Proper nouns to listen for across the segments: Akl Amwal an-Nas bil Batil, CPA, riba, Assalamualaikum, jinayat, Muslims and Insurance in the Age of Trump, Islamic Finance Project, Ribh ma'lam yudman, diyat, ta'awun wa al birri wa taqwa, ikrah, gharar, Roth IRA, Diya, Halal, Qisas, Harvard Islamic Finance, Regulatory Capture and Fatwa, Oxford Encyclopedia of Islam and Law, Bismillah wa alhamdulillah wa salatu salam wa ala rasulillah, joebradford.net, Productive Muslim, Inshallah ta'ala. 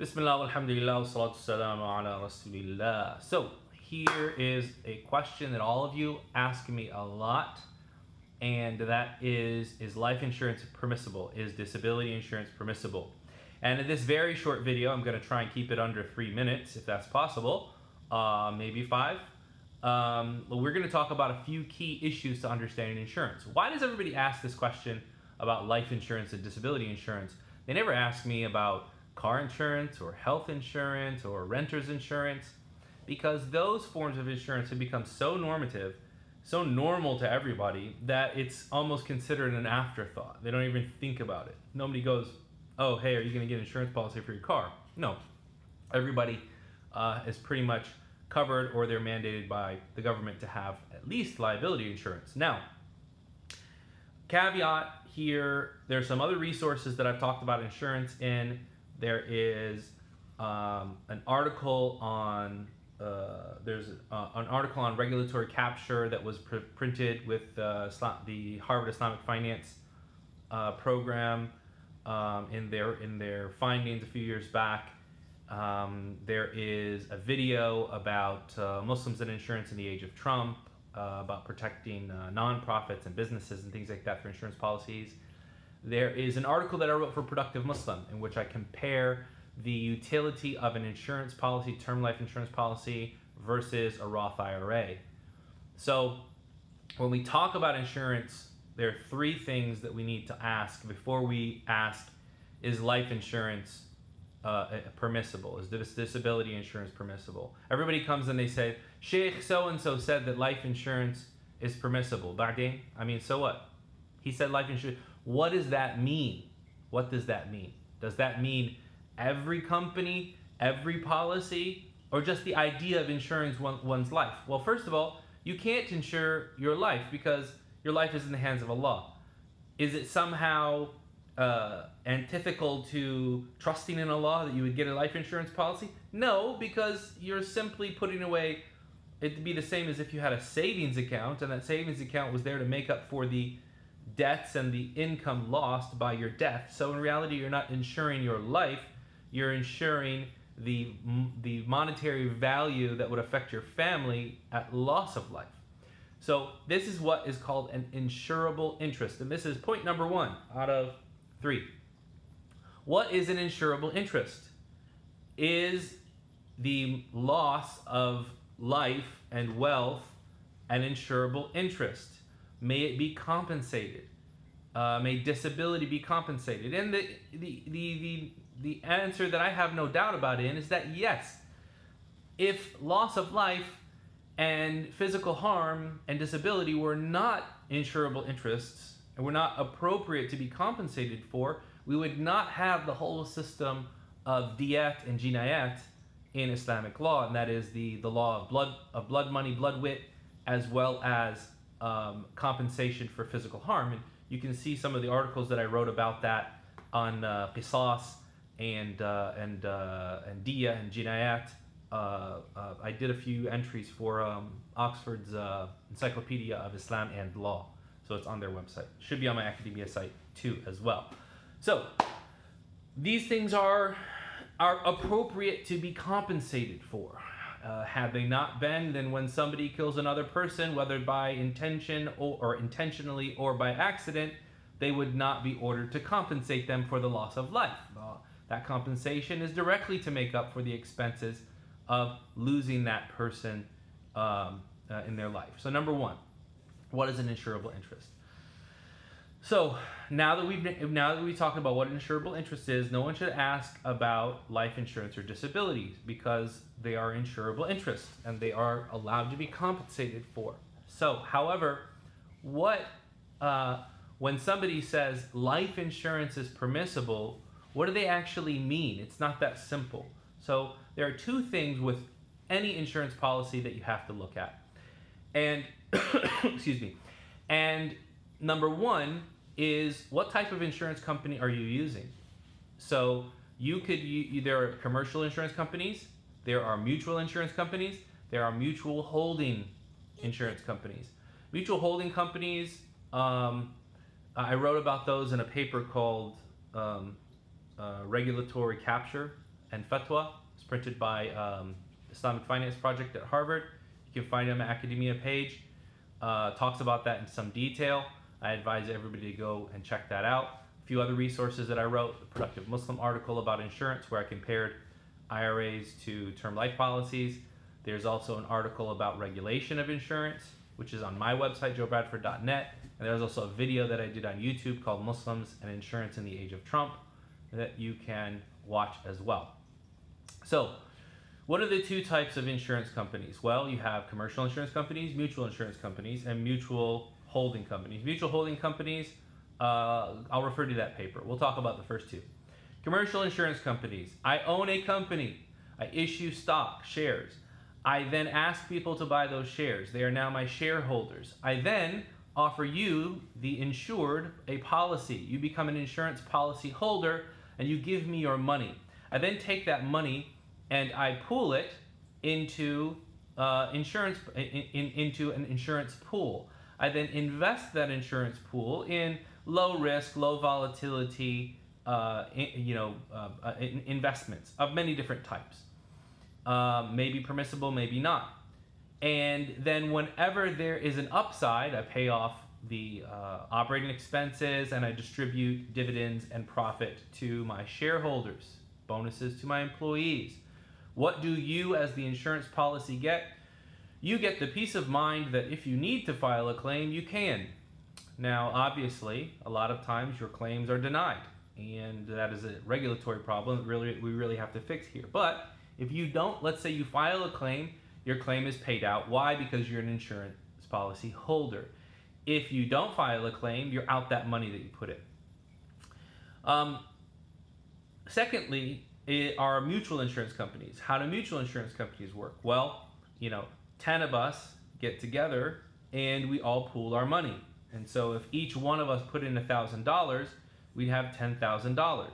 Bismillah wa alhamdulillah wa salatu salam wa ala rasulillah. So here is a question that all of you ask me a lot, and that is life insurance permissible? Is disability insurance permissible? And in this very short video, I'm going to try and keep it under 3 minutes if that's possible, maybe five. We're going to talk about a few key issues to understanding insurance. Why does everybody ask this question about life insurance and disability insurance? They never ask me about car insurance or health insurance or renter's insurance, because those forms of insurance have become so normative, so normal to everybody, that it's almost considered an afterthought. They don't even think about it. Nobody goes, oh, hey, are you going to get an insurance policy for your car? No. Everybody is pretty much covered, or they're mandated by the government to have at least liability insurance. Now, caveat here, there's some other resources that I've talked about insurance in. There is an article on regulatory capture that was printed with the Harvard Islamic Finance program in their findings a few years back. There is a video about Muslims and Insurance in the Age of Trump, about protecting nonprofits and businesses and things like that for insurance policies. There is an article that I wrote for Productive Muslim in which I compare the utility of an insurance policy, term life insurance policy, versus a Roth IRA. So when we talk about insurance, there are three things that we need to ask before we ask, is life insurance permissible? Is disability insurance permissible? Everybody comes and they say, Sheikh so-and-so said that life insurance is permissible. I mean, so what? He said life insurance. What does that mean? What does that mean? Does that mean every company, every policy, or just the idea of insuring one's life? Well, first of all, you can't insure your life because your life is in the hands of Allah. Is it somehow antithetical to trusting in Allah that you would get a life insurance policy? No, because you're simply putting away. It'd be the same as if you had a savings account, and that savings account was there to make up for the debts and the income lost by your death. So in reality, you're not insuring your life, you're insuring the monetary value that would affect your family at loss of life. So this is what is called an insurable interest, and this is point number one out of three. What is an insurable interest? Is the loss of life and wealth an insurable interest? May it be compensated? May disability be compensated? And the answer that I have no doubt about is that yes, if loss of life and physical harm and disability were not insurable interests and were not appropriate to be compensated for, we would not have the whole system of diyat and jinayat in Islamic law, and that is the law of blood money, blood wit, as well as compensation for physical harm. And you can see some of the articles that I wrote about that on Qisas and Diya and jinayat. I did a few entries for Oxford's Encyclopedia of Islam and Law, so it's on their website. Should be on my academia site too as well. So these things are appropriate to be compensated for. Had they not been, then when somebody kills another person, whether by intention or intentionally or by accident, they would not be ordered to compensate them for the loss of life. That compensation is directly to make up for the expenses of losing that person in their life. So number one, what is an insurable interest? So now that we talked about what an insurable interest is, no one should ask about life insurance or disabilities because they are insurable interests and they are allowed to be compensated for. So, however, when somebody says life insurance is permissible, what do they actually mean? It's not that simple. So there are two things with any insurance policy that you have to look at, and excuse me, and number one is what type of insurance company are you using? So there are commercial insurance companies, there are mutual insurance companies, there are mutual holding insurance companies. Mutual holding companies, I wrote about those in a paper called Regulatory Capture and Fatwa. It's printed by Islamic Finance Project at Harvard. You can find it on my academia page. Talks about that in some detail. I advise everybody to go and check that out. A few other resources that I wrote, the Productive Muslim article about insurance where I compared IRAs to term life policies. There's also an article about regulation of insurance, which is on my website, joebradford.net. And there's also a video that I did on YouTube called Muslims and Insurance in the Age of Trump that you can watch as well. So what are the two types of insurance companies? Well, you have commercial insurance companies, mutual insurance companies, and mutual holding companies. Mutual holding companies, I'll refer to that paper. We'll talk about the first two. Commercial insurance companies. I own a company. I issue stock, shares. I then ask people to buy those shares. They are now my shareholders. I then offer you, the insured, a policy. You become an insurance policy holder and you give me your money. I then take that money and I pool it into into an insurance pool. I then invest that insurance pool in low risk, low volatility investments of many different types. Maybe permissible, maybe not. And then whenever there is an upside, I pay off the operating expenses and I distribute dividends and profit to my shareholders, bonuses to my employees. What do you as the insurance policy get? You get the peace of mind that if you need to file a claim, you can. Now, obviously, a lot of times your claims are denied, and that is a regulatory problem that we really have to fix here. But if you don't, let's say you file a claim, your claim is paid out. Why? Because you're an insurance policy holder. If you don't file a claim, you're out that money that you put in. Secondly, are mutual insurance companies. How do mutual insurance companies work? Well, 10 of us get together and we all pool our money. And so if each one of us put in $1,000, we'd have $10,000.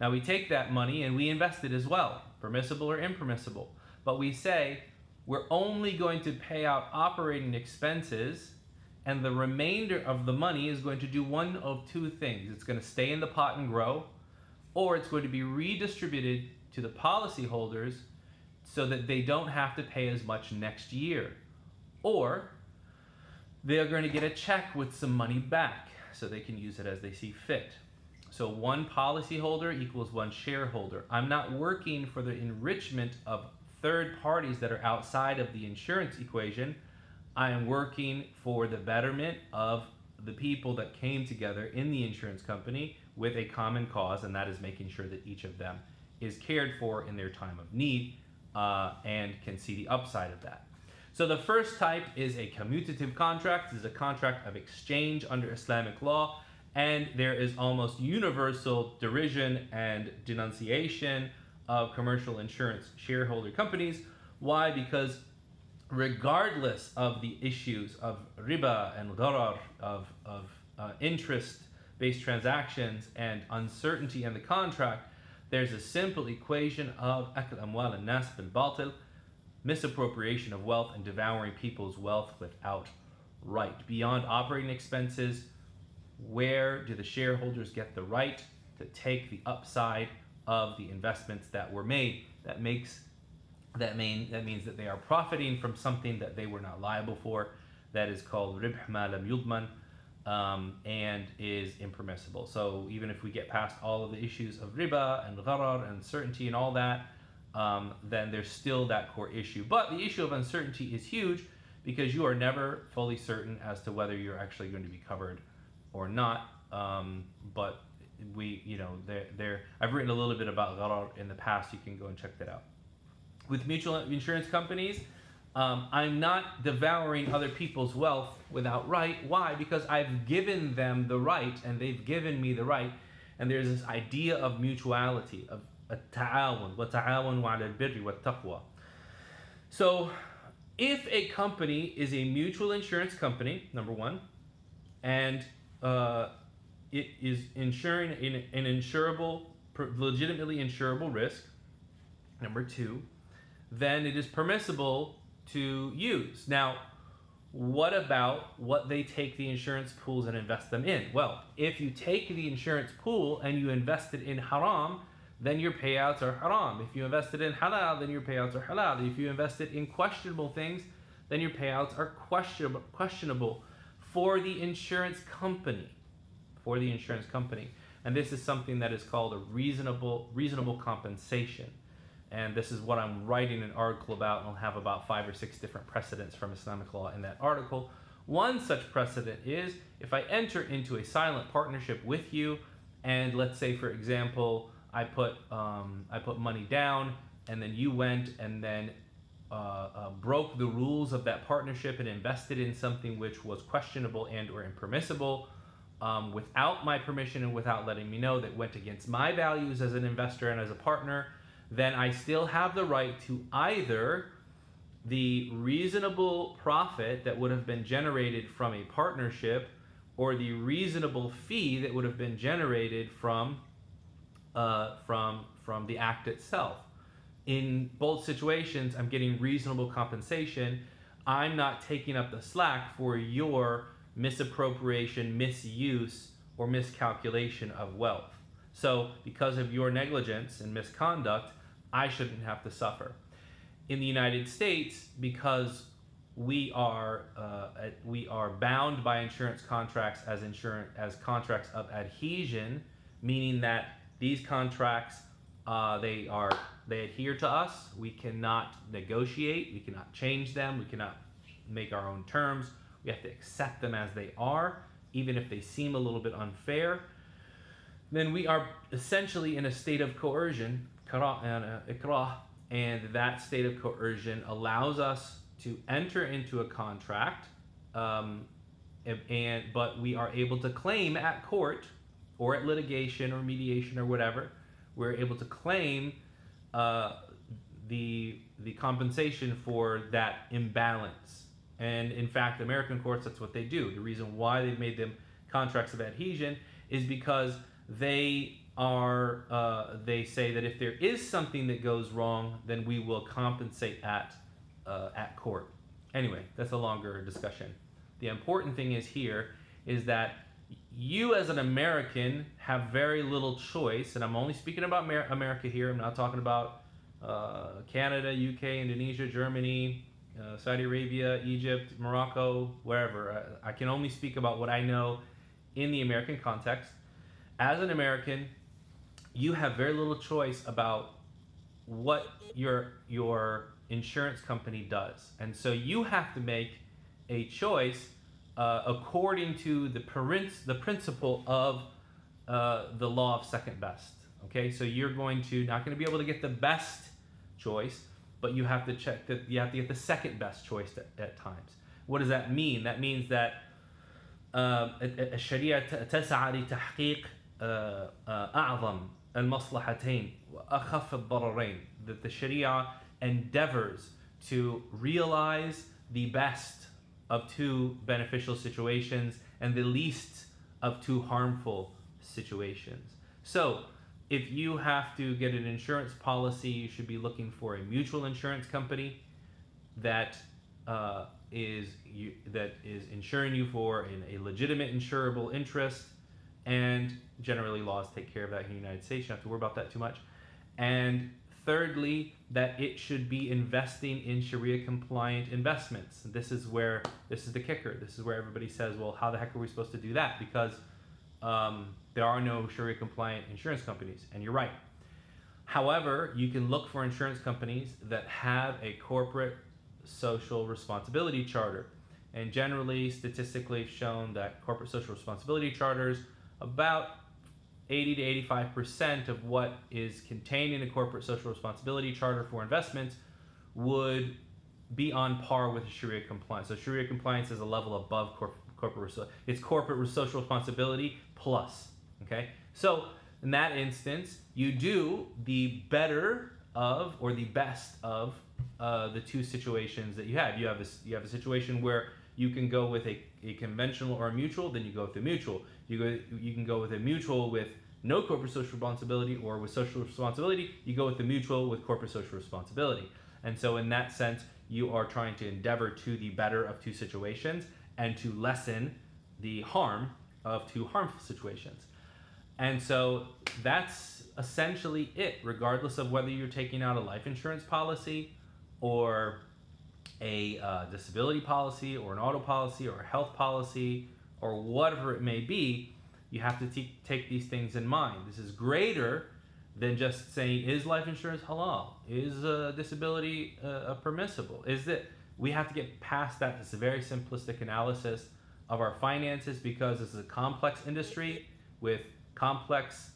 Now we take that money and we invest it as well, permissible or impermissible. But we say we're only going to pay out operating expenses and the remainder of the money is going to do one of two things. It's going to stay in the pot and grow, or it's going to be redistributed to the policyholders so that they don't have to pay as much next year, or they're going to get a check with some money back so they can use it as they see fit. So one policyholder equals one shareholder. I'm not working for the enrichment of third parties that are outside of the insurance equation. I am working for the betterment of the people that came together in the insurance company with a common cause, and that is making sure that each of them is cared for in their time of need and can see the upside of that. So the first type is a commutative contract. This is a contract of exchange under Islamic law, and there is almost universal derision and denunciation of commercial insurance shareholder companies. Why? Because regardless of the issues of riba and gharar, of interest-based transactions and uncertainty in the contract, there's a simple equation of Akl Amwal an-Nas bil Batil, misappropriation of wealth and devouring people's wealth without right. Beyond operating expenses, where do the shareholders get the right to take the upside of the investments that were made? That means that they are profiting from something that they were not liable for. That is called Ribh ma'lam yudman, and is impermissible. So even if we get past all of the issues of riba and gharar and uncertainty and all that, then there's still that core issue. But the issue of uncertainty is huge because you are never fully certain as to whether you're actually going to be covered or not. But we, I've written a little bit about gharar in the past. You can go and check that out. With mutual insurance companies, I'm not devouring other people's wealth without right. Why? Because I've given them the right and they've given me the right. And there's this idea of mutuality, of ta'awun wa al birri wa taqwa. So if a company is a mutual insurance company, number one, and it is insuring an insurable, legitimately insurable risk, number two, then it is permissible to use. Now, what about what they take the insurance pools and invest them in? Well, if you take the insurance pool and you invest it in haram, then your payouts are haram. If you invested in halal, then your payouts are halal. If you invested in questionable things, then your payouts are questionable for the insurance company. For the insurance company. And this is something that is called a reasonable compensation. And this is what I'm writing an article about, and I'll have about 5 or 6 different precedents from Islamic law in that article. One such precedent is, if I enter into a silent partnership with you, and let's say, for example, I put money down, and then you went and then broke the rules of that partnership and invested in something which was questionable and or impermissible without my permission and without letting me know, that went against my values as an investor and as a partner, then I still have the right to either the reasonable profit that would have been generated from a partnership or the reasonable fee that would have been generated from the act itself. In both situations, I'm getting reasonable compensation. I'm not taking up the slack for your misappropriation, misuse, or miscalculation of wealth. So because of your negligence and misconduct, I shouldn't have to suffer. In the United States, because we are bound by insurance contracts as contracts of adhesion, meaning that these contracts, they adhere to us. We cannot negotiate, we cannot change them, we cannot make our own terms. We have to accept them as they are, even if they seem a little bit unfair. Then we are essentially in a state of coercion, ikrah, and that state of coercion allows us to enter into a contract, but we are able to claim at court, or at litigation or mediation or whatever, we're able to claim the compensation for that imbalance. And in fact, American courts, that's what they do. The reason why they've made them contracts of adhesion is because they are, they say that if there is something that goes wrong, then we will compensate at court. Anyway, that's a longer discussion. The important thing is here is that you as an American have very little choice, and I'm only speaking about America here. I'm not talking about Canada, UK, Indonesia, Germany, Saudi Arabia, Egypt, Morocco, wherever. I can only speak about what I know in the American context. As an American, you have very little choice about what your insurance company does. And so you have to make a choice according to the principle of the law of second best. Okay, so you're not going to be able to get the best choice, but you have to check that you have to get the second best choice at times. What does that mean? That means that الشريعة تسعى لتحقيق أعظم المصلحتين وأخف الضررين. That the Sharia endeavors to realize the best of two beneficial situations and the least of two harmful situations. So if you have to get an insurance policy, you should be looking for a mutual insurance company that is insuring you for a legitimate insurable interest, and generally laws take care of that in the United States. You don't have to worry about that too much. And thirdly, that it should be investing in Sharia compliant investments. This is the kicker. This is where everybody says, well, how the heck are we supposed to do that? Because there are no Sharia compliant insurance companies, and you're right. However, you can look for insurance companies that have a corporate social responsibility charter. And generally, statistically shown that corporate social responsibility charters, about 80 to 85% of what is contained in a corporate social responsibility charter for investments would be on par with Sharia compliance. So Sharia compliance is a level above corporate. It's corporate social responsibility plus. Okay, so in that instance, you do the better of or the best of the two situations that you have. You have a situation where you can go with a conventional or a mutual, then you go with the mutual. You can go with a mutual with no corporate social responsibility, or with social responsibility, you go with the mutual with corporate social responsibility. And so in that sense, you are trying to endeavor to the better of two situations and to lessen the harm of two harmful situations. And so that's essentially it, regardless of whether you're taking out a life insurance policy or a disability policy or an auto policy or a health policy or whatever it may be. You have to take these things in mind. This is greater than just saying, is life insurance halal? Is disability permissible? Is that we have to get past that. It's a very simplistic analysis of our finances, because this is a complex industry with complex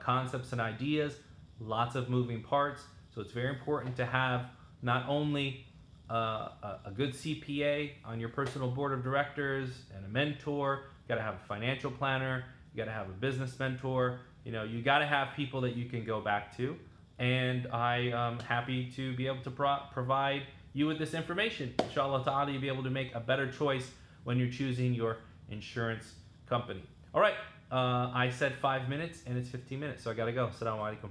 concepts and ideas, lots of moving parts. So it's very important to have not only a good CPA on your personal board of directors and a mentor. You gotta have a financial planner, you gotta have a business mentor, you know, you gotta have people that you can go back to. And I am happy to be able to provide you with this information. Inshallah ta'ala, you'll be able to make a better choice when you're choosing your insurance company. All right, I said 5 minutes and it's 15 minutes, so I gotta go. Assalamualaikum.